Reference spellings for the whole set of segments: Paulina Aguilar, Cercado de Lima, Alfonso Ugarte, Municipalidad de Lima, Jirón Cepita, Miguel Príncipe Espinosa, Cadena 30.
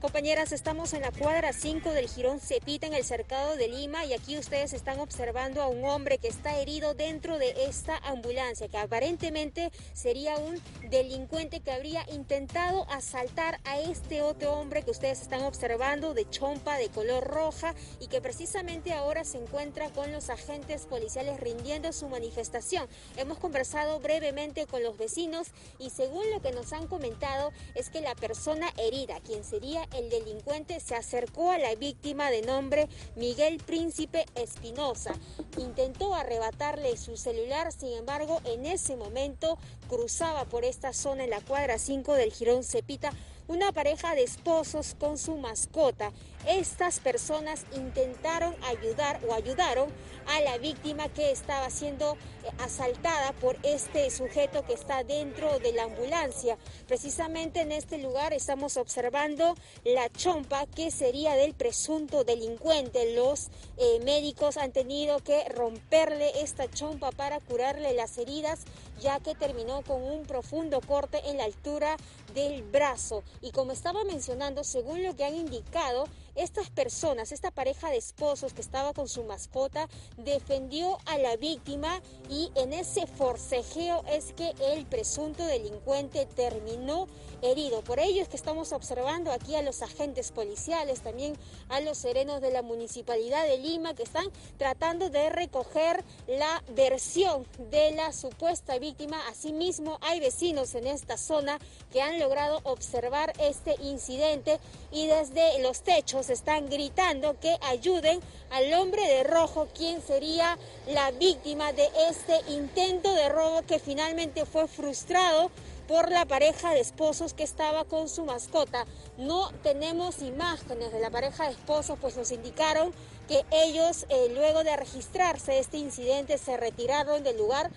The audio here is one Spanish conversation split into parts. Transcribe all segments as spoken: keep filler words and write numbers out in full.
Compañeras, estamos en la cuadra cinco del Jirón Cepita, en el Cercado de Lima, y aquí ustedes están observando a un hombre que está herido dentro de esta ambulancia, que aparentemente sería un delincuente que habría intentado asaltar a este otro hombre que ustedes están observando, de chompa de color roja, y que precisamente ahora se encuentra con los agentes policiales rindiendo su manifestación. Hemos conversado brevemente con los vecinos y según lo que nos han comentado es que la persona herida, quien sería el delincuente, se acercó a la víctima de nombre Miguel Príncipe Espinosa, intentó arrebatarle su celular, sin embargo en ese momento cruzaba por esta zona en la cuadra cinco del Jirón Cepita una pareja de esposos con su mascota. Estas personas intentaron ayudar o ayudaron a la víctima que estaba siendo asaltada por este sujeto que está dentro de la ambulancia. Precisamente en este lugar estamos observando la chompa que sería del presunto delincuente. Los eh, médicos han tenido que romperle esta chompa para curarle las heridas, ya que terminó con un profundo corte en la altura del brazo. Y como estaba mencionando, según lo que han indicado, estas personas, esta pareja de esposos que estaba con su mascota, defendió a la víctima y en ese forcejeo es que el presunto delincuente terminó herido. Por ello es que estamos observando aquí a los agentes policiales, también a los serenos de la Municipalidad de Lima, que están tratando de recoger la versión de la supuesta víctima. Asimismo, hay vecinos en esta zona que han logrado observar este incidente y desde los techos están gritando que ayuden al hombre de rojo, quien sería la víctima de este intento de robo que finalmente fue frustrado por la pareja de esposos que estaba con su mascota. No tenemos imágenes de la pareja de esposos, pues nos indicaron que ellos eh, luego de registrarse este incidente se retiraron del lugar.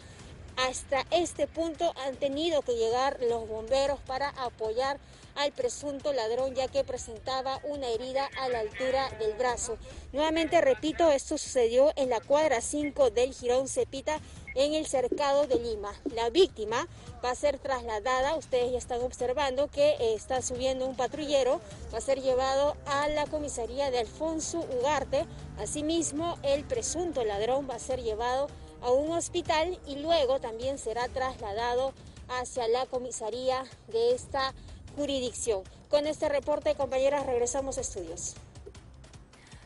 Hasta este punto han tenido que llegar los bomberos para apoyar al presunto ladrón, ya que presentaba una herida a la altura del brazo. Nuevamente repito, esto sucedió en la cuadra cinco del Jirón Cepita, en el Cercado de Lima. La víctima va a ser trasladada, ustedes ya están observando que está subiendo un patrullero, va a ser llevado a la comisaría de Alfonso Ugarte. Asimismo, el presunto ladrón va a ser llevado a un hospital y luego también será trasladado hacia la comisaría de esta jurisdicción. Con este reporte, compañeras, regresamos a estudios.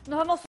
Nos vamos.